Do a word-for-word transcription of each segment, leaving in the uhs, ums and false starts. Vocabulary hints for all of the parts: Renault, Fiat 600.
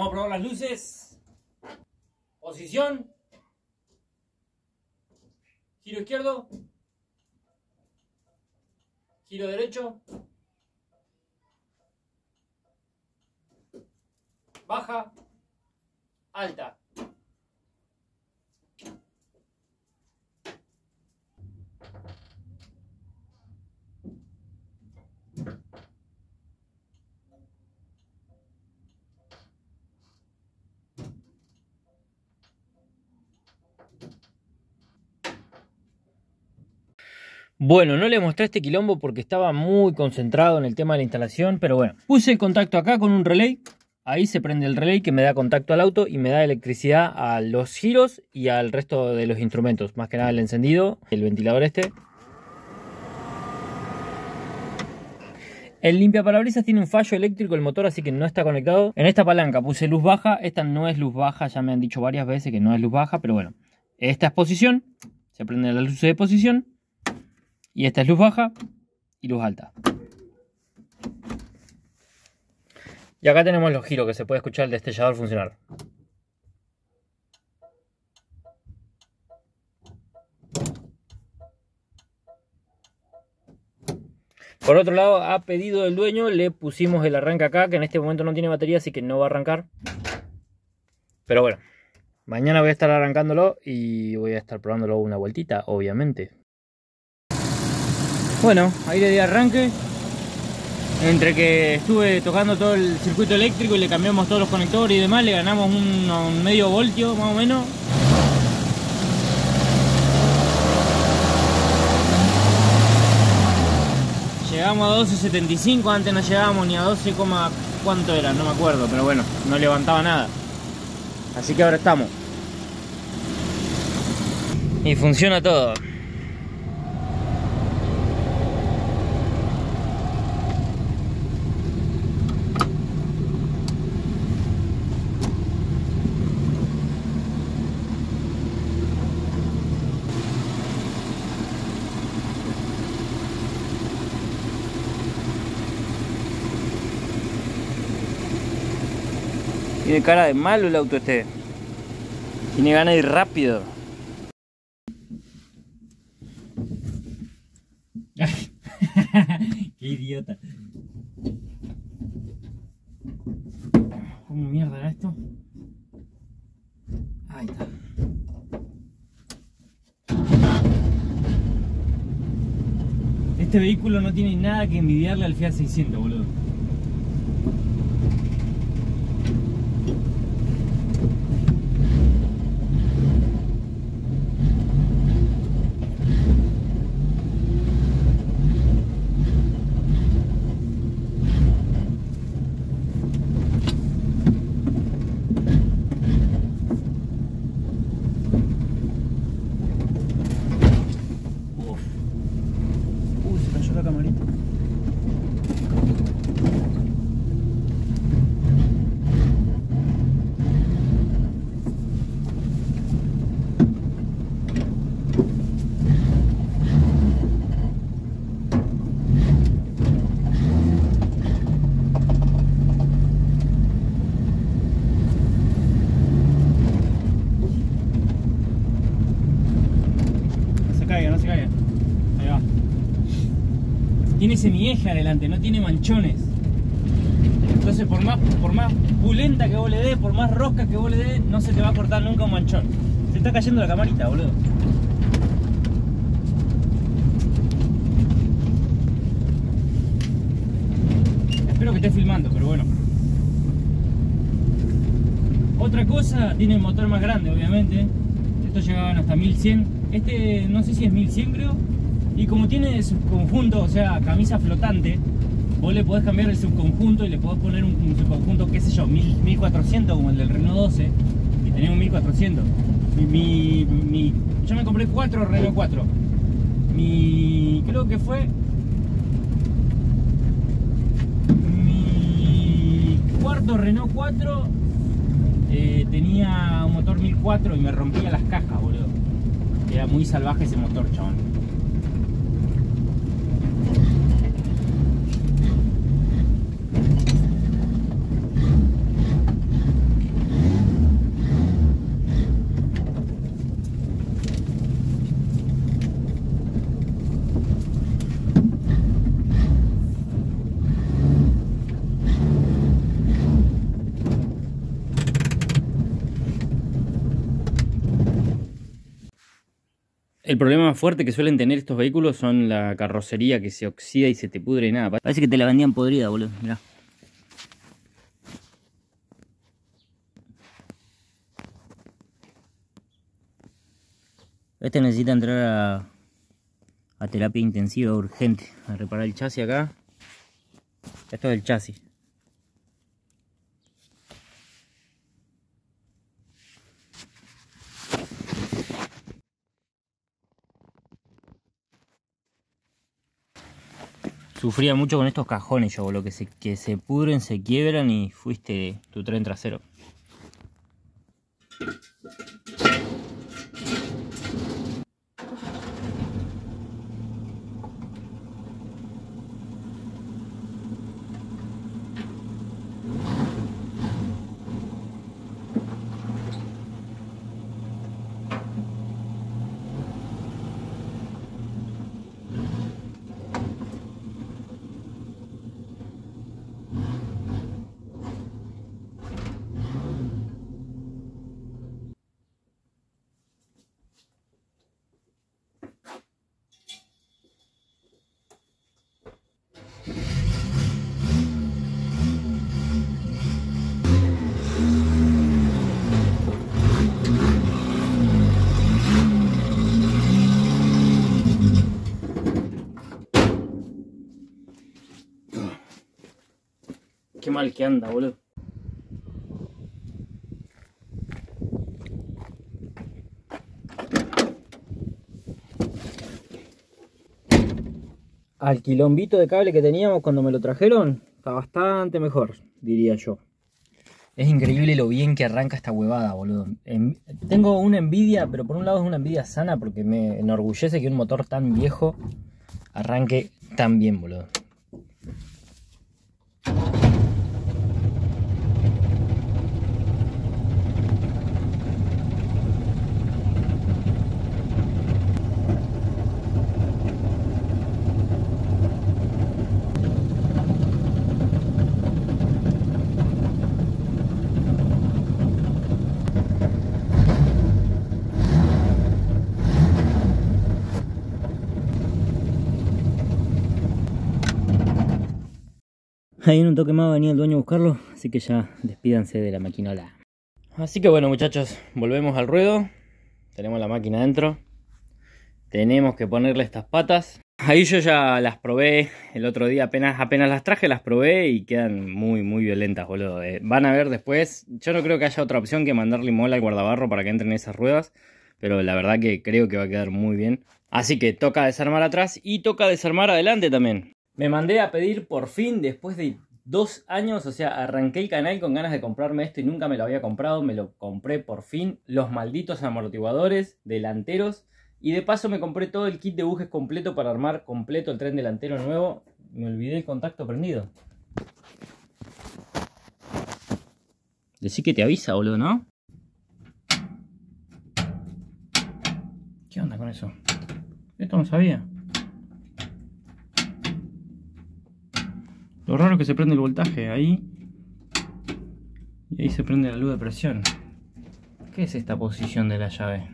Vamos a probar las luces. Posición. Giro izquierdo. Giro derecho. Baja. Alta. Bueno, no les mostré este quilombo porque estaba muy concentrado en el tema de la instalación, pero bueno. Puse el contacto acá con un relay, ahí se prende el relay que me da contacto al auto y me da electricidad a los giros y al resto de los instrumentos. Más que nada el encendido, el ventilador este. El limpiaparabrisas tiene un fallo eléctrico el motor, así que no está conectado. En esta palanca puse luz baja, esta no es luz baja, ya me han dicho varias veces que no es luz baja, pero bueno. Esta es posición, se prende la luz de posición. Y esta es luz baja y luz alta. Y acá tenemos los giros que se puede escuchar el destellador funcionar. Por otro lado, a pedido del dueño le pusimos el arranque acá, que en este momento no tiene batería, así que no va a arrancar. Pero bueno, mañana voy a estar arrancándolo y voy a estar probándolo una vueltita, obviamente. Bueno, aire de arranque, entre que estuve tocando todo el circuito eléctrico y le cambiamos todos los conectores y demás, le ganamos un, un medio voltio más o menos. Llegamos a doce setenta y cinco, antes no llegábamos ni a doce, cuánto era, no me acuerdo, pero bueno, no levantaba nada. Así que ahora estamos. Y funciona todo. Tiene cara de malo el auto este. Tiene ganas de ir rápido. Qué idiota. ¿Cómo mierda era esto? Ahí está. Este vehículo no tiene nada que envidiarle al Fiat seiscientos, boludo. Tiene semieje adelante, no tiene manchones. Entonces por más, por más pulenta que vos le des, por más rosca que vos le des, no se te va a cortar nunca un manchón. Se está cayendo la camarita, boludo. Espero que esté filmando, pero bueno. Otra cosa, tiene el motor más grande, obviamente. Estos llegaban hasta mil cien. Este no sé si es mil cien, creo. Y como tiene subconjunto, o sea, camisa flotante, vos le podés cambiar el subconjunto y le podés poner un, un subconjunto, qué sé yo, mil cuatrocientos, como el del Renault doce, y tenés un mil cuatrocientos. Mi, mi, mi, yo me compré cuatro Renault cuatro. Mi, creo que fue... Mi cuarto Renault cuatro eh, tenía un motor mil cuatro y me rompía las cajas, boludo. Era muy salvaje ese motor, chabón. El problema más fuerte que suelen tener estos vehículos son la carrocería que se oxida y se te pudre y nada. Parece que te la vendían podrida, boludo. Mirá. Este necesita entrar a, a terapia intensiva urgente. A reparar el chasis acá. Esto es el chasis. Sufría mucho con estos cajones yo, boludo, que se, que se pudren, se quiebran y fuiste tu tren trasero. Qué mal que anda, boludo. Al quilombito de cable que teníamos cuando me lo trajeron, está bastante mejor, diría yo. Es increíble lo bien que arranca esta huevada, boludo. En... Tengo una envidia, pero por un lado es una envidia sana porque me enorgullece que un motor tan viejo arranque tan bien, boludo. Ahí en un toque más venía el dueño a buscarlo, así que ya despídanse de la maquinola. Así que bueno, muchachos, volvemos al ruedo. Tenemos la máquina adentro. Tenemos que ponerle estas patas. Ahí yo ya las probé el otro día, apenas, apenas las traje, las probé y quedan muy, muy violentas, boludo. Eh, van a ver después. Yo no creo que haya otra opción que mandarle mola al guardabarro para que entren esas ruedas. Pero la verdad que creo que va a quedar muy bien. Así que toca desarmar atrás y toca desarmar adelante también. Me mandé a pedir por fin después de dos años, o sea, arranqué el canal con ganas de comprarme esto y nunca me lo había comprado, me lo compré por fin, los malditos amortiguadores delanteros y de paso me compré todo el kit de bujes completo para armar completo el tren delantero nuevo. Me olvidé el contacto prendido. Decí que te avisa, boludo, ¿no? ¿Qué onda con eso? Esto no sabía. Lo raro es que se prende el voltaje ahí y ahí se prende la luz de presión. ¿Qué es esta posición de la llave?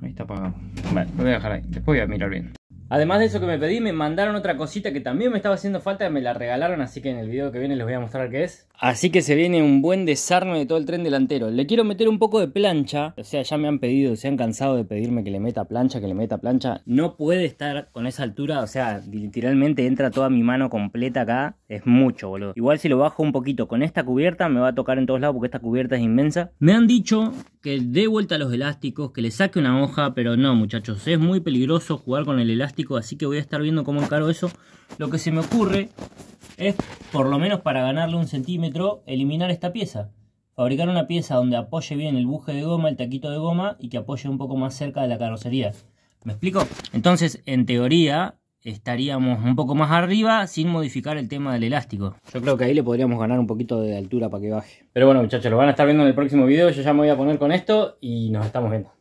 Ahí está apagado. Vale, lo voy a dejar ahí. Después voy a mirar bien. Además de eso que me pedí, me mandaron otra cosita que también me estaba haciendo falta, me la regalaron, así que en el video que viene les voy a mostrar qué es. Así que se viene un buen desarme de todo el tren delantero. Le quiero meter un poco de plancha, o sea, ya me han pedido, se han cansado de pedirme que le meta plancha, que le meta plancha. No puede estar con esa altura, o sea, literalmente entra toda mi mano completa acá, es mucho, boludo. Igual si lo bajo un poquito con esta cubierta me va a tocar en todos lados porque esta cubierta es inmensa. Me han dicho que dé vuelta los elásticos, que le saque una hoja, pero no, muchachos, es muy peligroso jugar con el elástico. Así que voy a estar viendo cómo encaro eso. Lo que se me ocurre es, por lo menos para ganarle un centímetro, eliminar esta pieza. Fabricar una pieza donde apoye bien el buje de goma, el taquito de goma, y que apoye un poco más cerca de la carrocería. ¿Me explico? Entonces, en teoría, estaríamos un poco más arriba sin modificar el tema del elástico. Yo creo que ahí le podríamos ganar un poquito de altura para que baje. Pero bueno, muchachos, lo van a estar viendo en el próximo video. Yo ya me voy a poner con esto y nos estamos viendo.